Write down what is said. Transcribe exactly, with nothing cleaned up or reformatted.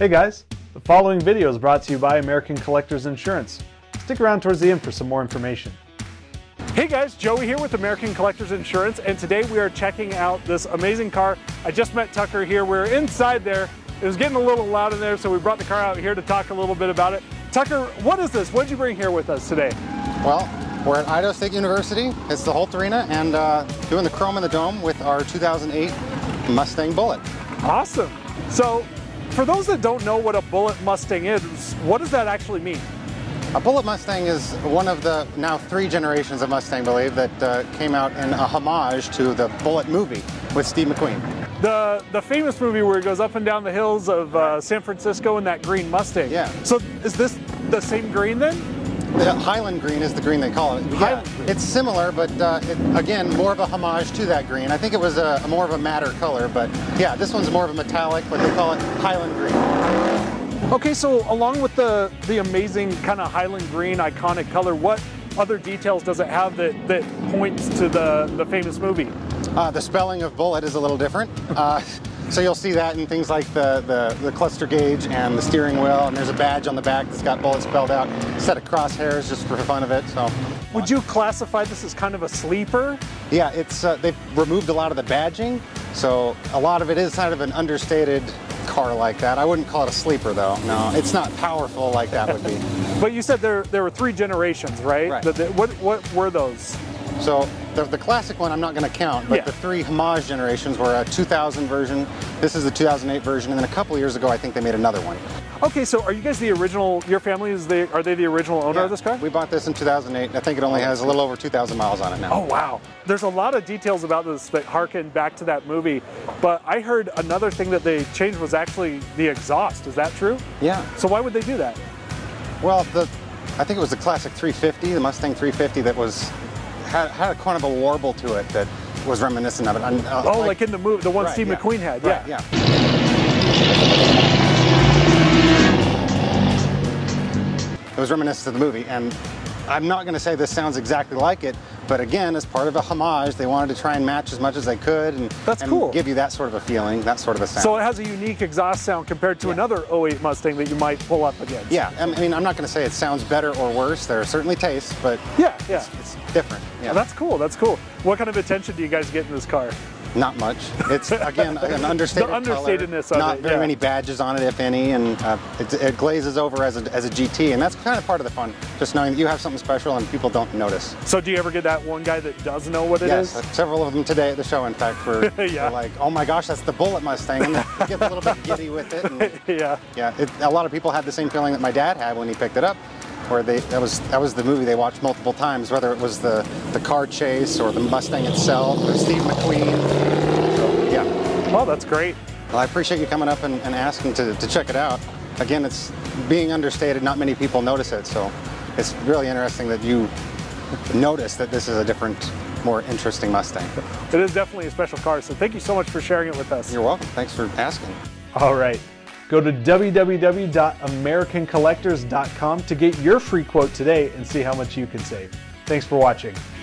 Hey guys, the following video is brought to you by American Collectors Insurance. Stick around towards the end for some more information. Hey guys, Joey here with American Collectors Insurance, and today we are checking out this amazing car. I just met Tucker here. We're inside there. It was getting a little loud in there, so we brought the car out here to talk a little bit about it. Tucker, what is this? What did you bring here with us today? Well, we're at Idaho State University. It's the Holt Arena, and uh, doing the Chrome in the Dome with our two thousand eight Mustang Bullitt. Awesome. So, for those that don't know what a Bullitt Mustang is, what does that actually mean? A Bullitt Mustang is one of the now three generations of Mustang, I believe, that uh, came out in a homage to the Bullitt movie with Steve McQueen. The, the famous movie where he goes up and down the hills of uh, San Francisco in that green Mustang. Yeah. So is this the same green then? The Highland Green is the green they call it. Yeah, it's similar, but uh, it, again, more of a homage to that green. I think it was a, more of a madder color, but yeah, this one's more of a metallic, but they call it Highland Green. Okay, so along with the, the amazing kind of Highland Green iconic color, what other details does it have that, that points to the, the famous movie? Uh, the spelling of Bullitt is a little different. Uh, So you'll see that in things like the, the, the cluster gauge and the steering wheel, and there's a badge on the back that's got Bullitt spelled out, set of crosshairs just for fun of it. So, would you classify this as kind of a sleeper? Yeah, it's uh, they've removed a lot of the badging, so a lot of it is kind of an understated car like that. I wouldn't call it a sleeper though. No, it's not powerful like that would be. But you said there, there were three generations, right? Right. The, the, what, what were those? So the, the classic one I'm not going to count, but yeah, the three homage generations were a two thousand version, this is the two thousand eight version, and then a couple years ago I think they made another one. Okay, so are you guys the original, your family, is the, are they the original owner yeah, of this car? We bought this in two thousand eight. I think it only has a little over two thousand miles on it now. Oh wow. There's a lot of details about this that harken back to that movie, but I heard another thing that they changed was actually the exhaust. Is that true? Yeah. So why would they do that? Well, the, I think it was the classic three fifty, the Mustang three fifty that was Had, had a kind of a warble to it that was reminiscent of it. And, uh, oh, like, like in the movie, the one right, Steve yeah, McQueen had, right, yeah. yeah. It was reminiscent of the movie, and I'm not going to say this sounds exactly like it, but again, as part of a homage, they wanted to try and match as much as they could, and, that's and cool, give you that sort of a feeling, that sort of a sound. So it has a unique exhaust sound compared to yeah, another oh eight Mustang that you might pull up against. Yeah, I mean, I'm not going to say it sounds better or worse. There are certainly tastes, but yeah, yeah, it's, it's different. Yeah, well, that's cool. That's cool. What kind of attention do you guys get in this car? Not much. It's again an understated the understatedness color, of not it, very yeah, many badges on it, if any, and uh, it, it glazes over as a, as a G T, and that's kind of part of the fun, just knowing that you have something special and people don't notice. So do you ever get that one guy that does know what it yes, is? Yes, uh, several of them today at the show, in fact, were, yeah, were like, oh my gosh, that's the Bullitt Mustang, and they get a little bit giddy with it. And, yeah, yeah. It, a lot of people had the same feeling that my dad had when he picked it up, where they, that was that was the movie they watched multiple times, whether it was the, the car chase or the Mustang itself or Steve McQueen. So, yeah. Well, that's great. Well, I appreciate you coming up and, and asking to, to check it out. Again, it's being understated, not many people notice it, so it's really interesting that you notice that this is a different, more interesting Mustang. It is definitely a special car, so thank you so much for sharing it with us. You're welcome. Thanks for asking. All right. Go to w w w dot american collectors dot com to get your free quote today and see how much you can save. Thanks for watching.